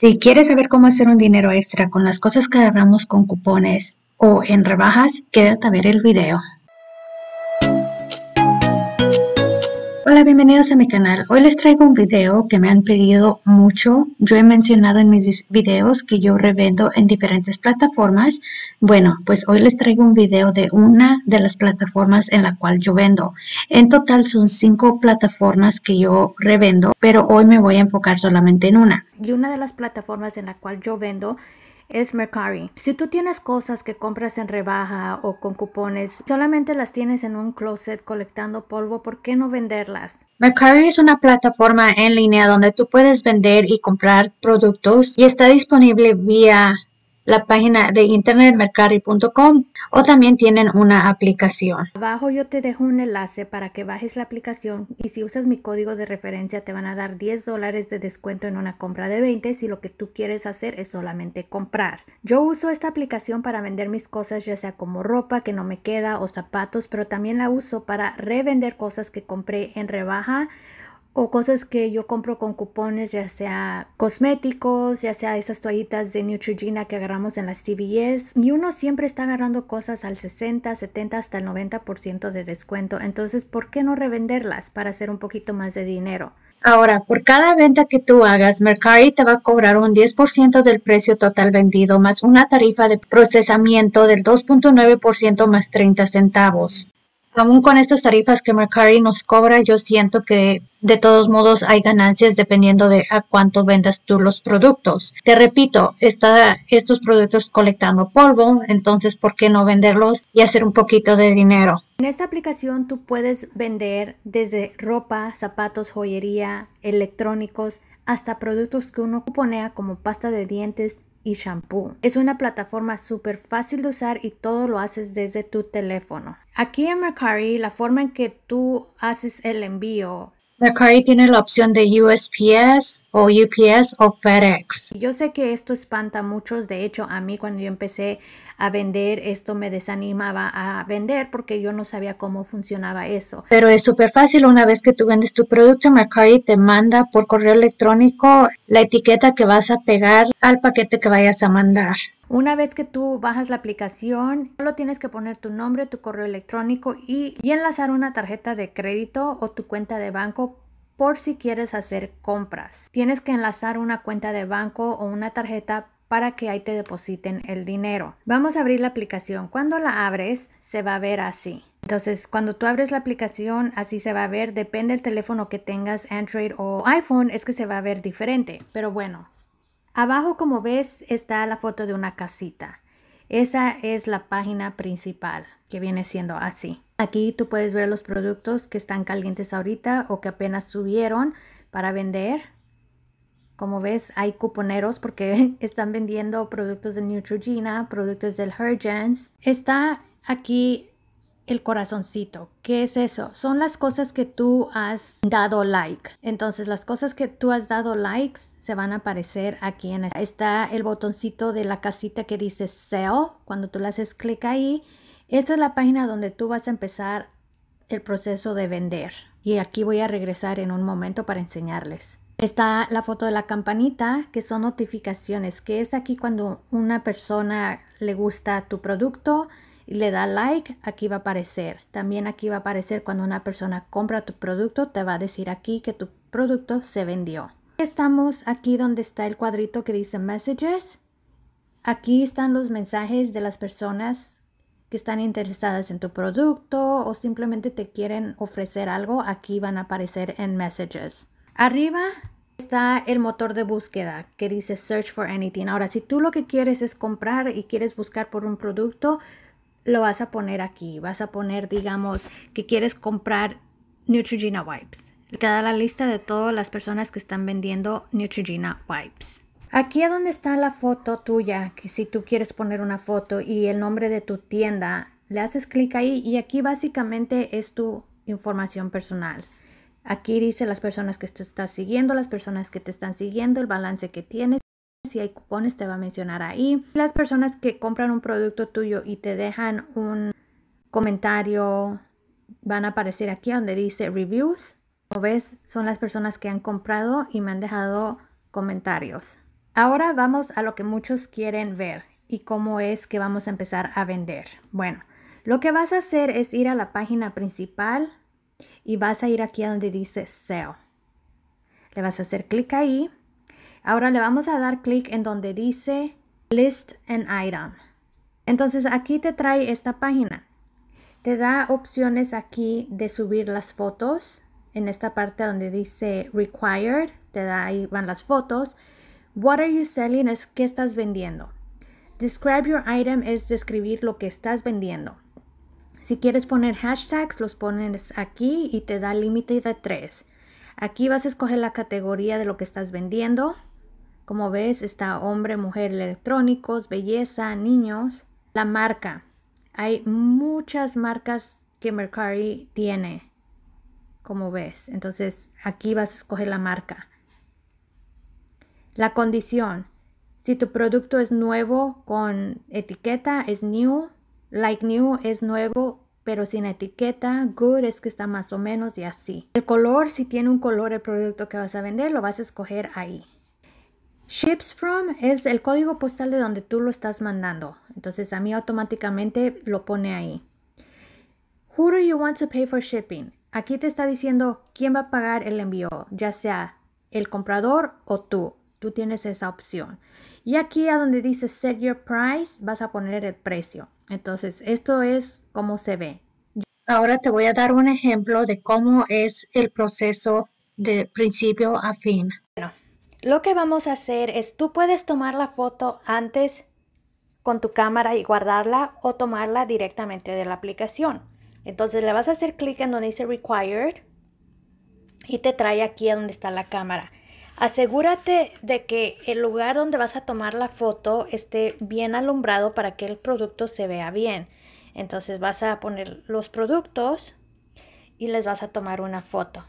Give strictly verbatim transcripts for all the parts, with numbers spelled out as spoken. Si quieres saber cómo hacer un dinero extra con las cosas que agarramos con cupones o en rebajas, quédate a ver el video. Hola, bienvenidos a mi canal. Hoy les traigo un video que me han pedido mucho. Yo he mencionado en mis videos que yo revendo en diferentes plataformas. Bueno, pues hoy les traigo un video de una de las plataformas en la cual yo vendo. En total son cinco plataformas que yo revendo, pero hoy me voy a enfocar solamente en una. Y una de las plataformas en la cual yo vendo es Mercari. Si tú tienes cosas que compras en rebaja o con cupones, solamente las tienes en un closet colectando polvo, ¿por qué no venderlas? Mercari es una plataforma en línea donde tú puedes vender y comprar productos y está disponible vía la página de internet mercari punto com o también tienen una aplicación. Abajo yo te dejo un enlace para que bajes la aplicación y si usas mi código de referencia te van a dar diez dólares de descuento en una compra de veinte si lo que tú quieres hacer es solamente comprar. Yo uso esta aplicación para vender mis cosas, ya sea como ropa que no me queda o zapatos, pero también la uso para revender cosas que compré en rebaja o cosas que yo compro con cupones, ya sea cosméticos, ya sea esas toallitas de Neutrogena que agarramos en las C V S. Y uno siempre está agarrando cosas al sesenta, setenta, hasta el noventa por ciento de descuento. Entonces, ¿por qué no revenderlas para hacer un poquito más de dinero? Ahora, por cada venta que tú hagas, Mercari te va a cobrar un diez por ciento del precio total vendido, más una tarifa de procesamiento del dos punto nueve por ciento más treinta centavos. Aún con estas tarifas que Mercari nos cobra, yo siento que de todos modos hay ganancias dependiendo de a cuánto vendas tú los productos. Te repito, está estos productos colectando polvo, entonces ¿por qué no venderlos y hacer un poquito de dinero? En esta aplicación tú puedes vender desde ropa, zapatos, joyería, electrónicos, hasta productos que uno cuponea como pasta de dientes y shampoo. Es una plataforma súper fácil de usar y todo lo haces desde tu teléfono. Aquí en Mercari, la forma en que tú haces el envío. Mercari tiene la opción de U S P S o U P S o FedEx. Yo sé que esto espanta a muchos. De hecho, a mí cuando yo empecé a vender, esto me desanimaba a vender porque yo no sabía cómo funcionaba eso. Pero es súper fácil. Una vez que tú vendes tu producto, Mercari te manda por correo electrónico la etiqueta que vas a pegar al paquete que vayas a mandar. Una vez que tú bajas la aplicación, solo tienes que poner tu nombre, tu correo electrónico y, y enlazar una tarjeta de crédito o tu cuenta de banco por si quieres hacer compras. Tienes que enlazar una cuenta de banco o una tarjeta para que ahí te depositen el dinero. Vamos a abrir la aplicación. Cuando la abres, se va a ver así. Entonces, cuando tú abres la aplicación, así se va a ver. Depende del teléfono que tengas, Android o iPhone, es que se va a ver diferente. Pero bueno. Abajo, como ves, está la foto de una casita. Esa es la página principal, que viene siendo así. Aquí tú puedes ver los productos que están calientes ahorita o que apenas subieron para vender. Como ves, hay cuponeros porque están vendiendo productos de Neutrogena, productos del Hergens. Está aquí el corazoncito. ¿Qué es eso? Son las cosas que tú has dado like. Entonces, las cosas que tú has dado likes se van a aparecer aquí. En esta. Está el botoncito de la casita que dice Sell. Cuando tú le haces clic ahí, esta es la página donde tú vas a empezar el proceso de vender. Y aquí voy a regresar en un momento para enseñarles. Está la foto de la campanita, que son notificaciones, que es aquí cuando una persona le gusta tu producto y le da like, aquí va a aparecer. También aquí va a aparecer cuando una persona compra tu producto, te va a decir aquí que tu producto se vendió. Estamos aquí donde está el cuadrito que dice Messages. Aquí están los mensajes de las personas que están interesadas en tu producto o simplemente te quieren ofrecer algo. Aquí van a aparecer en Messages. Arriba está el motor de búsqueda que dice Search for Anything. Ahora, si tú lo que quieres es comprar y quieres buscar por un producto, lo vas a poner aquí. Vas a poner, digamos, que quieres comprar Neutrogena Wipes. Te da la lista de todas las personas que están vendiendo Neutrogena Wipes. Aquí es donde está la foto tuya, que si tú quieres poner una foto y el nombre de tu tienda, le haces clic ahí y aquí básicamente es tu información personal. Aquí dice las personas que tú estás siguiendo, las personas que te están siguiendo, el balance que tienes. Si hay cupones te va a mencionar ahí. Las personas que compran un producto tuyo y te dejan un comentario van a aparecer aquí donde dice Reviews. Como ves, son las personas que han comprado y me han dejado comentarios. Ahora vamos a lo que muchos quieren ver y cómo es que vamos a empezar a vender. Bueno, lo que vas a hacer es ir a la página principal y vas a ir aquí a donde dice Sell. Le vas a hacer clic ahí. Ahora le vamos a dar clic en donde dice List an Item. Entonces aquí te trae esta página. Te da opciones aquí de subir las fotos. En esta parte donde dice Required, te da ahí van las fotos. What are you selling es qué estás vendiendo. Describe your item es describir lo que estás vendiendo. Si quieres poner hashtags, los pones aquí y te da límite de tres. Aquí vas a escoger la categoría de lo que estás vendiendo. Como ves, está hombre, mujer, electrónicos, belleza, niños. La marca. Hay muchas marcas que Mercari tiene, como ves. Entonces, aquí vas a escoger la marca. La condición. Si tu producto es nuevo con etiqueta, es new. Like new es nuevo, pero sin etiqueta. Good es que está más o menos y así. El color, si tiene un color el producto que vas a vender, lo vas a escoger ahí. Ships from es el código postal de donde tú lo estás mandando. Entonces a mí automáticamente lo pone ahí. Who do you want to pay for shipping? Aquí te está diciendo quién va a pagar el envío, ya sea el comprador o tú. Tú tienes esa opción. Y aquí a donde dice Set your price, vas a poner el precio. Entonces esto es cómo se ve. Ahora te voy a dar un ejemplo de cómo es el proceso de principio a fin. Bueno. Lo que vamos a hacer es, tú puedes tomar la foto antes con tu cámara y guardarla o tomarla directamente de la aplicación. Entonces le vas a hacer clic en donde dice Required y te trae aquí a donde está la cámara. Asegúrate de que el lugar donde vas a tomar la foto esté bien alumbrado para que el producto se vea bien. Entonces vas a poner los productos y les vas a tomar una foto.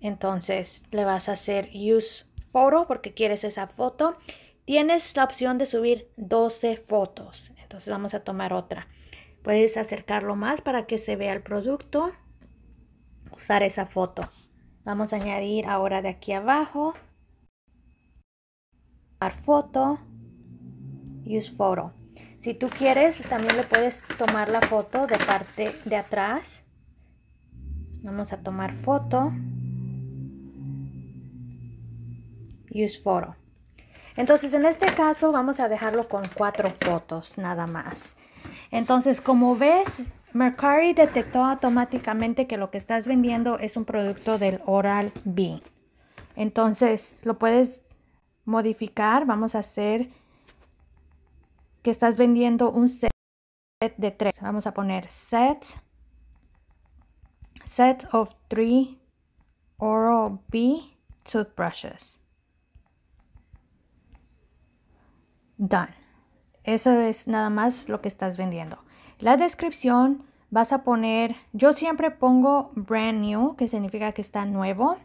Entonces le vas a hacer Use Photo porque quieres esa foto. Tienes la opción de subir doce fotos. Entonces vamos a tomar otra. Puedes acercarlo más para que se vea el producto. Usar esa foto. Vamos a añadir ahora de aquí abajo. Tomar foto. Use Photo. Si tú quieres también le puedes tomar la foto de parte de atrás. Vamos a tomar foto. Use Photo. Entonces en este caso vamos a dejarlo con cuatro fotos nada más. Entonces como ves, Mercari detectó automáticamente que lo que estás vendiendo es un producto del Oral-B. Entonces lo puedes modificar. Vamos a hacer que estás vendiendo un set de tres. Vamos a poner set. Set of three Oral-B toothbrushes. Done. Eso es nada más lo que estás vendiendo. La descripción vas a poner, yo siempre pongo brand new, que significa que está nuevo.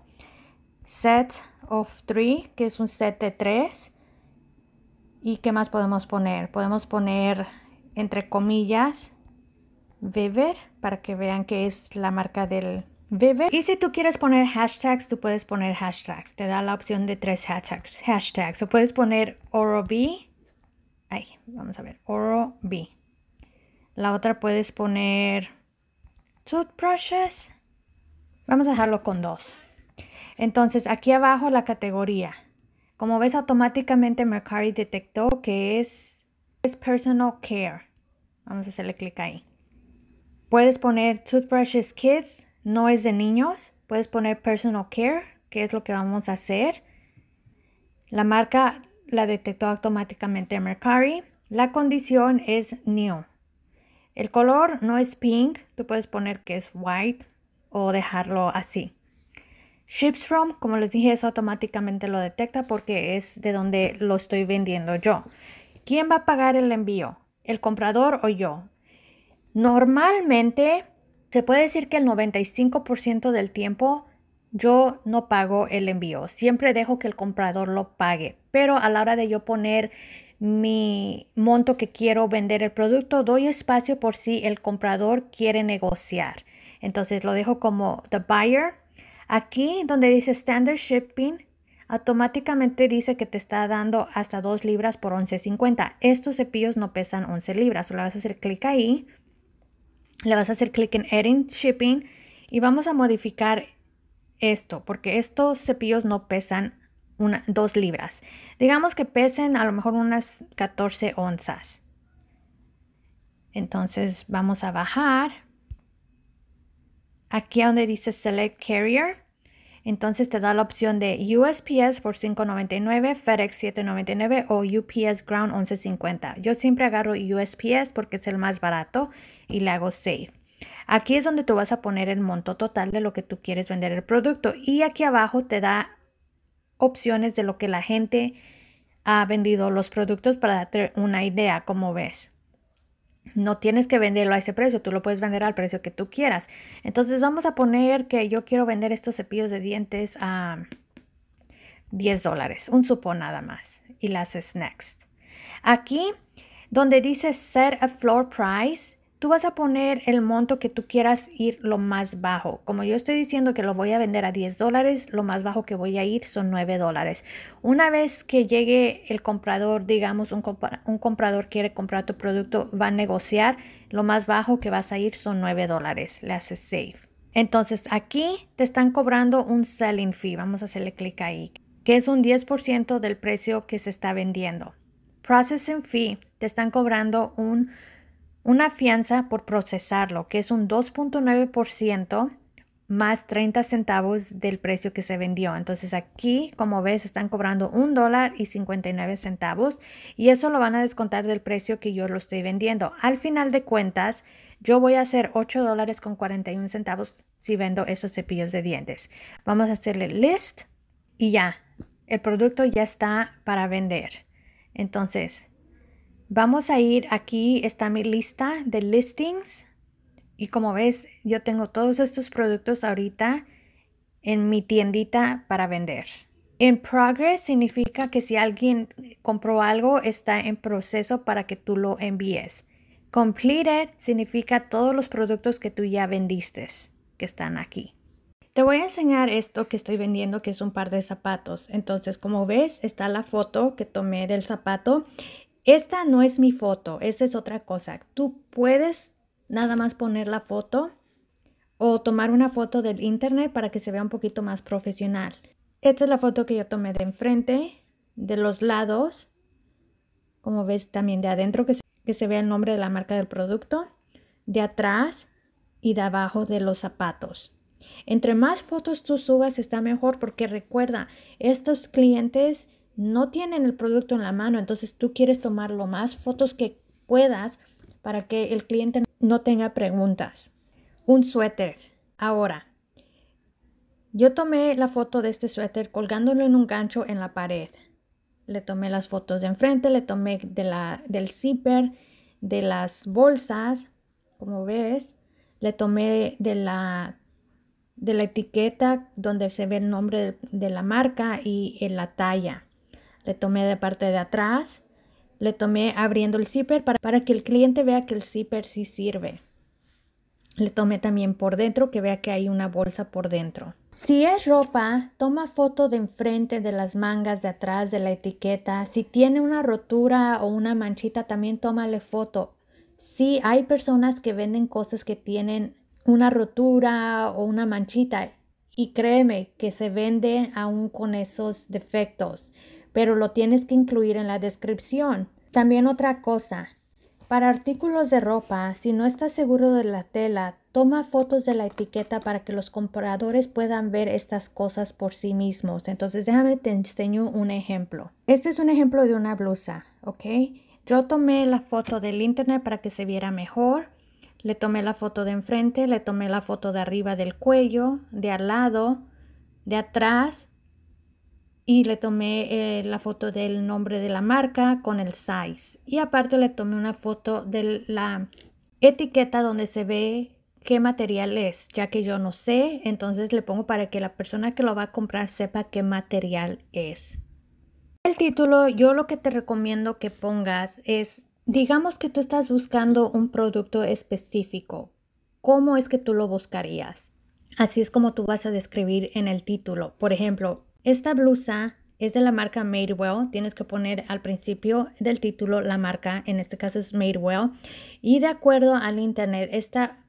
Set of three, que es un set de tres. ¿Y qué más podemos poner? Podemos poner entre comillas Viver para que vean que es la marca del Viver. Y si tú quieres poner hashtags, tú puedes poner hashtags. Te da la opción de tres hashtags. Hashtags. O puedes poner Oral-B. Ahí, vamos a ver, Oral-B. La otra puedes poner toothbrushes. Vamos a dejarlo con dos. Entonces, aquí abajo la categoría. Como ves, automáticamente Mercari detectó que es, es personal care. Vamos a hacerle clic ahí. Puedes poner toothbrushes kids. No es de niños. Puedes poner personal care, que es lo que vamos a hacer. La marca la detectó automáticamente Mercari. La condición es new. El color no es pink. Tú puedes poner que es white o dejarlo así. Ships from, como les dije, eso automáticamente lo detecta porque es de donde lo estoy vendiendo yo. ¿Quién va a pagar el envío? ¿El comprador o yo? Normalmente se puede decir que el noventa y cinco por ciento del tiempo yo no pago el envío. Siempre dejo que el comprador lo pague. Pero a la hora de yo poner mi monto que quiero vender el producto, doy espacio por si el comprador quiere negociar. Entonces lo dejo como the buyer. Aquí donde dice standard shipping, automáticamente dice que te está dando hasta dos libras por once cincuenta. Estos cepillos no pesan once libras. So, le vas a hacer clic ahí, le vas a hacer clic en Adding Shipping y vamos a modificar esto porque estos cepillos no pesan una, dos libras. Digamos que pesen a lo mejor unas catorce onzas. Entonces vamos a bajar aquí a donde dice Select Carrier. Entonces te da la opción de U S P S por cinco noventa y nueve, FedEx siete noventa y nueve o U P S Ground once cincuenta. Yo siempre agarro U S P S porque es el más barato y le hago Save. Aquí es donde tú vas a poner el monto total de lo que tú quieres vender el producto. Y aquí abajo te da opciones de lo que la gente ha vendido los productos para darte una idea, como ves. No tienes que venderlo a ese precio, tú lo puedes vender al precio que tú quieras. Entonces vamos a poner que yo quiero vender estos cepillos de dientes a diez dólares, un supo nada más. Y le haces Next. Aquí donde dice Set a Floor Price, tú vas a poner el monto que tú quieras ir lo más bajo. Como yo estoy diciendo que lo voy a vender a diez dólares, lo más bajo que voy a ir son nueve dólares. Una vez que llegue el comprador, digamos un, compra, un comprador quiere comprar tu producto, va a negociar, lo más bajo que vas a ir son nueve dólares. Le haces Save. Entonces aquí te están cobrando un selling fee. Vamos a hacerle clic ahí, que es un diez por ciento del precio que se está vendiendo. Processing fee, te están cobrando un... una fianza por procesarlo, que es un dos punto nueve por ciento más treinta centavos del precio que se vendió. Entonces aquí, como ves, están cobrando un dólar y cincuenta y nueve centavos y eso lo van a descontar del precio que yo lo estoy vendiendo. Al final de cuentas, yo voy a hacer ocho dólares con cuarenta y un centavos si vendo esos cepillos de dientes. Vamos a hacerle List y ya, el producto ya está para vender. Entonces... vamos a ir, aquí está mi lista de listings y como ves yo tengo todos estos productos ahorita en mi tiendita para vender. En progress significa que si alguien compró algo está en proceso para que tú lo envíes. Completed significa todos los productos que tú ya vendiste que están aquí. Te voy a enseñar esto que estoy vendiendo, que es un par de zapatos. Entonces como ves está la foto que tomé del zapato. Esta no es mi foto, esta es otra cosa. Tú puedes nada más poner la foto o tomar una foto del internet para que se vea un poquito más profesional. Esta es la foto que yo tomé de enfrente, de los lados, como ves también de adentro que se, que se vea el nombre de la marca del producto, de atrás y de abajo de los zapatos. Entre más fotos tú subas está mejor porque recuerda, estos clientes... no tienen el producto en la mano, entonces tú quieres tomar lo más fotos que puedas para que el cliente no tenga preguntas. Un suéter. Ahora, yo tomé la foto de este suéter colgándolo en un gancho en la pared. Le tomé las fotos de enfrente, le tomé de la, del zipper, de las bolsas, como ves. Le tomé de la... de la etiqueta donde se ve el nombre de la marca y en la talla. Le tomé de parte de atrás, le tomé abriendo el zipper para, para que el cliente vea que el zipper sí sirve. Le tomé también por dentro, que vea que hay una bolsa por dentro. Si es ropa, toma foto de enfrente, de las mangas, de atrás, de la etiqueta. Si tiene una rotura o una manchita, también tómale foto. Si hay personas que venden cosas que tienen una rotura o una manchita, y créeme que se venden aún con esos defectos, pero lo tienes que incluir en la descripción. También otra cosa, para artículos de ropa, si no estás seguro de la tela, toma fotos de la etiqueta para que los compradores puedan ver estas cosas por sí mismos. Entonces déjame te enseño un ejemplo. Este es un ejemplo de una blusa, ¿ok? Yo tomé la foto del internet para que se viera mejor. Le tomé la foto de enfrente, le tomé la foto de arriba del cuello, de al lado, de atrás. Y le tomé eh, la foto del nombre de la marca con el size. Y aparte le tomé una foto de la etiqueta donde se ve qué material es. Ya que yo no sé, entonces le pongo para que la persona que lo va a comprar sepa qué material es. El título, yo lo que te recomiendo que pongas es... digamos que tú estás buscando un producto específico. ¿Cómo es que tú lo buscarías? Así es como tú vas a describir en el título. Por ejemplo, esta blusa Es de la marca Madewell. Tienes que poner al principio del título la marca, en este caso es Madewell. Y de acuerdo al internet, esta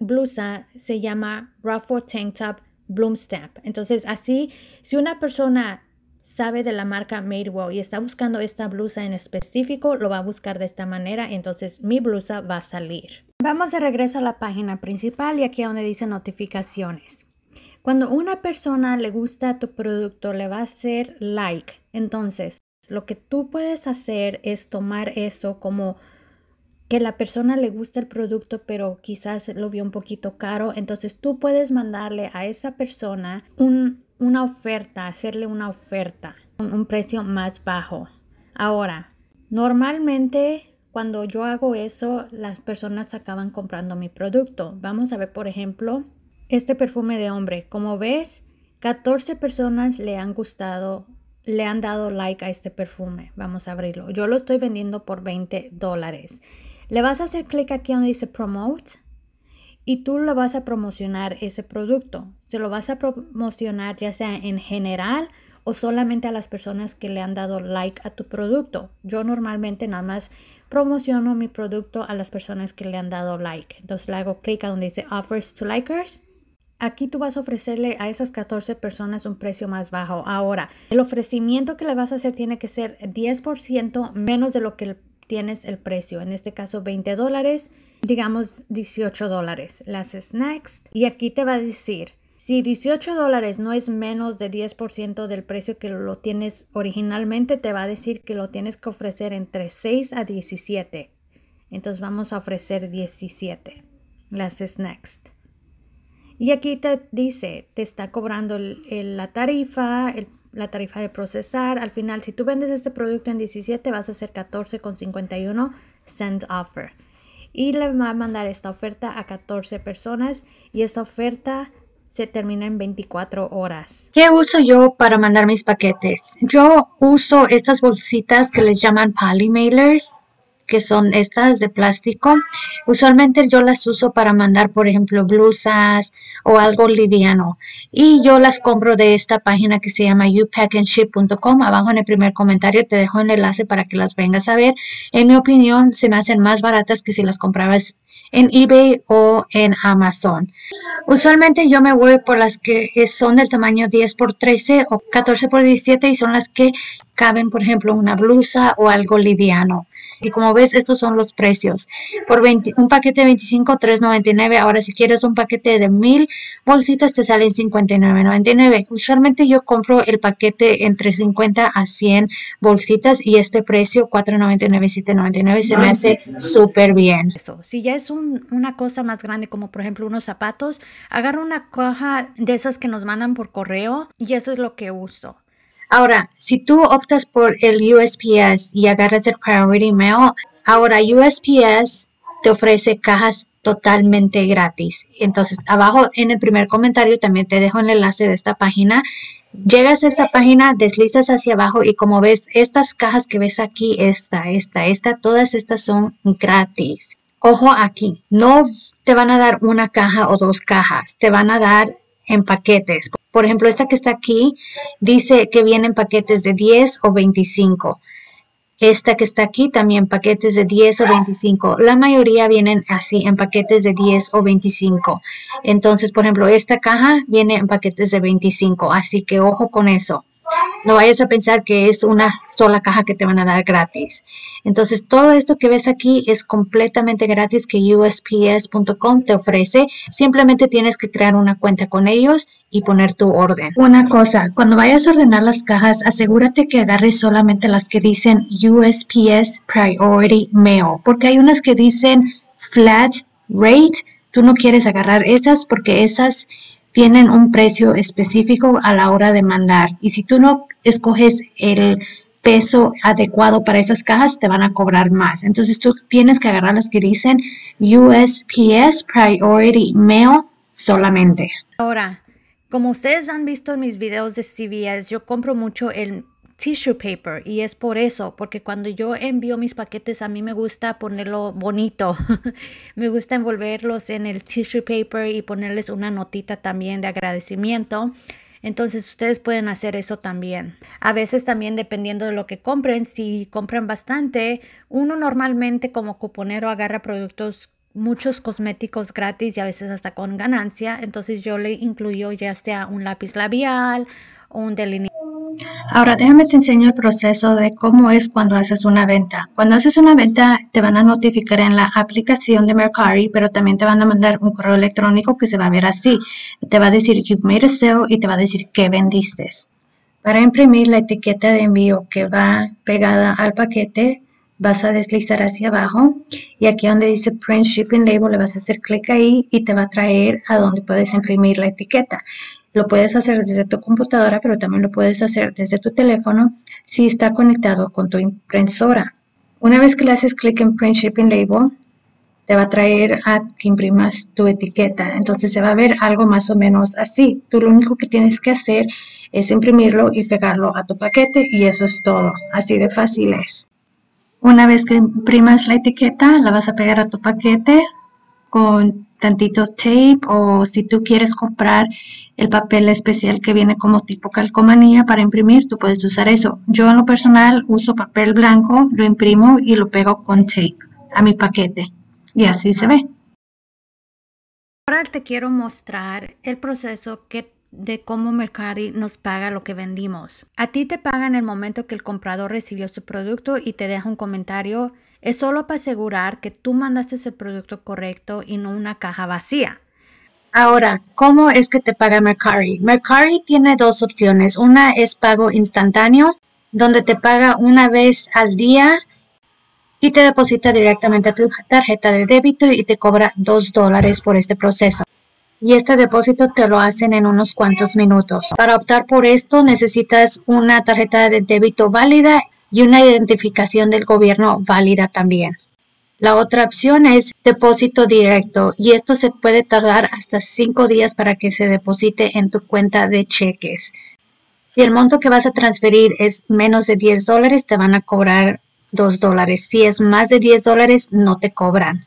blusa se llama Ruffle Tank Top Bloom Stamp. Entonces, así, si una persona sabe de la marca Madewell y está buscando esta blusa en específico, lo va a buscar de esta manera, y entonces mi blusa va a salir. Vamos de regreso a la página principal y aquí donde dice notificaciones. Cuando una persona le gusta tu producto, le va a hacer like. Entonces, lo que tú puedes hacer es tomar eso como que la persona le gusta el producto, pero quizás lo vio un poquito caro. Entonces tú puedes mandarle a esa persona un, una oferta, hacerle una oferta, un, un precio más bajo. Ahora, normalmente cuando yo hago eso, las personas acaban comprando mi producto. Vamos a ver, por ejemplo, este perfume de hombre. Como ves, catorce personas le han gustado, le han dado like a este perfume. Vamos a abrirlo. Yo lo estoy vendiendo por veinte dólares. Le vas a hacer clic aquí donde dice Promote y tú le vas a promocionar ese producto. Se lo vas a promocionar ya sea en general o solamente a las personas que le han dado like a tu producto. Yo normalmente nada más promociono mi producto a las personas que le han dado like. Entonces le hago clic a donde dice Offers to Likers. Aquí tú vas a ofrecerle a esas catorce personas un precio más bajo. Ahora, el ofrecimiento que le vas a hacer tiene que ser diez por ciento menos de lo que tienes el precio. En este caso veinte dólares, digamos dieciocho dólares. Le haces Next y aquí te va a decir si dieciocho dólares no es menos de diez por ciento del precio que lo tienes originalmente, te va a decir que lo tienes que ofrecer entre seis a diecisiete. Entonces vamos a ofrecer diecisiete. Le haces Next. Y aquí te dice, te está cobrando el, el, la tarifa, el, la tarifa de procesar. Al final, si tú vendes este producto en diecisiete, vas a hacer catorce con cincuenta y uno Send Offer. Y le va a mandar esta oferta a catorce personas y esta oferta se termina en veinticuatro horas. ¿Qué uso yo para mandar mis paquetes? Yo uso estas bolsitas que les llaman polymailers, que son estas de plástico. Usualmente yo las uso para mandar, por ejemplo, blusas o algo liviano. Y yo las compro de esta página que se llama you pack and ship punto com. Abajo en el primer comentario te dejo el enlace para que las vengas a ver. En mi opinión, se me hacen más baratas que si las comprabas en eBay o en Amazon. Usualmente yo me voy por las que son del tamaño diez por trece o catorce por diecisiete y son las que caben, por ejemplo, una blusa o algo liviano. Y como ves, estos son los precios. Por veinte, un paquete de veinticinco, tres noventa y nueve. Ahora, si quieres un paquete de mil bolsitas, te salen cincuenta y nueve noventa y nueve. Usualmente yo compro el paquete entre cincuenta a cien bolsitas y este precio, cuatro noventa y nueve, siete noventa y nueve, se me hace súper bien. Eso. Si ya es un, una cosa más grande, como por ejemplo unos zapatos, agarro una caja de esas que nos mandan por correo y eso es lo que uso. Ahora, si tú optas por el U S P S y agarras el Priority Mail, ahora U S P S te ofrece cajas totalmente gratis. Entonces, abajo en el primer comentario también te dejo el enlace de esta página. Llegas a esta página, deslizas hacia abajo y como ves, estas cajas que ves aquí, esta, esta, esta, todas estas son gratis. Ojo aquí, no te van a dar una caja o dos cajas, te van a dar en paquetes. Por ejemplo, esta que está aquí dice que vienen paquetes de diez o veinticinco. Esta que está aquí también paquetes de diez o veinticinco. La mayoría vienen así en paquetes de diez o veinticinco. Entonces, por ejemplo, esta caja viene en paquetes de veinticinco. Así que ojo con eso. No vayas a pensar que es una sola caja que te van a dar gratis. Entonces, todo esto que ves aquí es completamente gratis que U S P S punto com te ofrece. Simplemente tienes que crear una cuenta con ellos y poner tu orden. Una cosa, cuando vayas a ordenar las cajas, asegúrate que agarres solamente las que dicen U S P S Priority Mail, porque hay unas que dicen Flat Rate. Tú no quieres agarrar esas porque esas tienen un precio específico a la hora de mandar. Y si tú no escoges el peso adecuado para esas cajas, te van a cobrar más. Entonces tú tienes que agarrar las que dicen U S P S Priority Mail solamente. Ahora, como ustedes han visto en mis videos de C V S, yo compro mucho el tissue paper y es por eso, porque cuando yo envío mis paquetes a mí me gusta ponerlo bonito. Me gusta envolverlos en el tissue paper y ponerles una notita también de agradecimiento. Entonces ustedes pueden hacer eso también. A veces también, dependiendo de lo que compren, si compran bastante, uno normalmente como cuponero agarra productos, muchos cosméticos gratis y a veces hasta con ganancia. Entonces yo le incluyo ya sea un lápiz labial o un delineador. Ahora déjame te enseño el proceso de cómo es cuando haces una venta. Cuando haces una venta te van a notificar en la aplicación de Mercari, pero también te van a mandar un correo electrónico que se va a ver así. Te va a decir you've made a sale y te va a decir qué vendiste. Para imprimir la etiqueta de envío que va pegada al paquete, vas a deslizar hacia abajo y aquí donde dice Print Shipping Label le vas a hacer clic ahí y te va a traer a donde puedes imprimir la etiqueta. Lo puedes hacer desde tu computadora, pero también lo puedes hacer desde tu teléfono si está conectado con tu impresora. Una vez que le haces clic en Print Shipping Label, te va a traer a que imprimas tu etiqueta. Entonces se va a ver algo más o menos así. Tú lo único que tienes que hacer es imprimirlo y pegarlo a tu paquete y eso es todo. Así de fácil es. Una vez que imprimas la etiqueta, la vas a pegar a tu paquete con tantito tape, o si tú quieres comprar el papel especial que viene como tipo calcomanía para imprimir, tú puedes usar eso. Yo en lo personal uso papel blanco, lo imprimo y lo pego con tape a mi paquete y así se ve. Ahora te quiero mostrar el proceso que de cómo Mercari nos paga lo que vendimos. A ti te pagan el momento que el comprador recibió su producto y te deja un comentario. Es solo para asegurar que tú mandaste el producto correcto y no una caja vacía. Ahora, ¿cómo es que te paga Mercari? Mercari tiene dos opciones. Una es pago instantáneo, donde te paga una vez al día y te deposita directamente a tu tarjeta de débito y te cobra dos dólares por este proceso. Y este depósito te lo hacen en unos cuantos minutos. Para optar por esto necesitas una tarjeta de débito válida y una identificación del gobierno válida también. La otra opción es depósito directo y esto se puede tardar hasta cinco días para que se deposite en tu cuenta de cheques. Si el monto que vas a transferir es menos de diez dólares te van a cobrar dos dólares. Si es más de diez dólares no te cobran.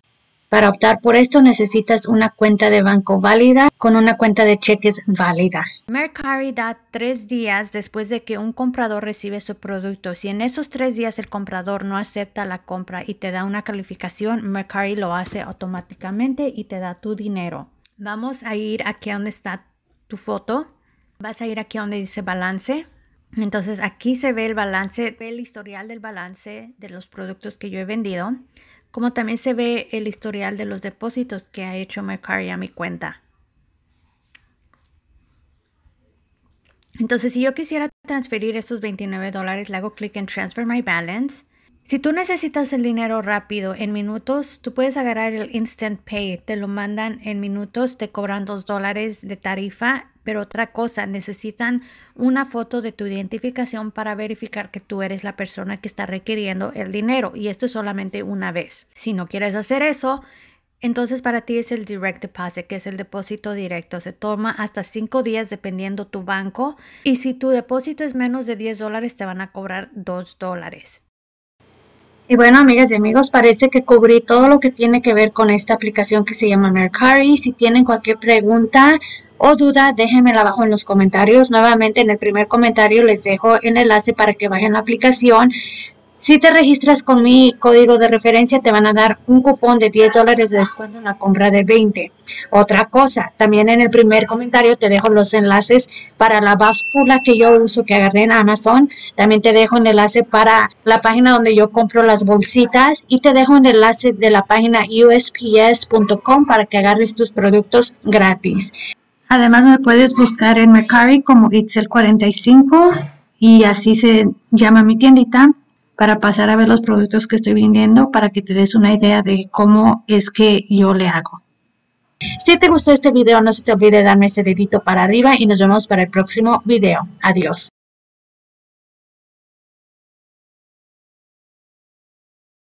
Para optar por esto necesitas una cuenta de banco válida con una cuenta de cheques válida. Mercari da tres días después de que un comprador recibe su producto. Si en esos tres días el comprador no acepta la compra y te da una calificación, Mercari lo hace automáticamente y te da tu dinero. Vamos a ir aquí donde está tu foto. Vas a ir aquí donde dice balance. Entonces aquí se ve el balance, ve el historial del balance de los productos que yo he vendido, como también se ve el historial de los depósitos que ha hecho Mercari a mi cuenta. Entonces, si yo quisiera transferir estos veintinueve dólares, le hago clic en Transfer My Balance. Si tú necesitas el dinero rápido en minutos, tú puedes agarrar el Instant Pay. Te lo mandan en minutos, te cobran dos dólares de tarifa. Pero otra cosa, necesitan una foto de tu identificación para verificar que tú eres la persona que está requiriendo el dinero. Y esto es solamente una vez. Si no quieres hacer eso, entonces para ti es el direct deposit, que es el depósito directo. Se toma hasta cinco días dependiendo tu banco. Y si tu depósito es menos de diez dólares, te van a cobrar dos dólares. Y bueno, amigas y amigos, parece que cubrí todo lo que tiene que ver con esta aplicación que se llama Mercari. Si tienen cualquier pregunta o duda, déjenmela abajo en los comentarios. Nuevamente, en el primer comentario les dejo el enlace para que bajen la aplicación. Si te registras con mi código de referencia, te van a dar un cupón de diez dólares de descuento en la compra de veinte. Otra cosa, también en el primer comentario te dejo los enlaces para la báscula que yo uso, que agarré en Amazon. También te dejo un enlace para la página donde yo compro las bolsitas. Y te dejo un enlace de la página U S P S punto com para que agarres tus productos gratis. Además me puedes buscar en Mercari como Itzel cuarenta y cinco y así se llama mi tiendita, para pasar a ver los productos que estoy vendiendo para que te des una idea de cómo es que yo le hago. Si te gustó este video no se te olvide darme ese dedito para arriba y nos vemos para el próximo video. Adiós.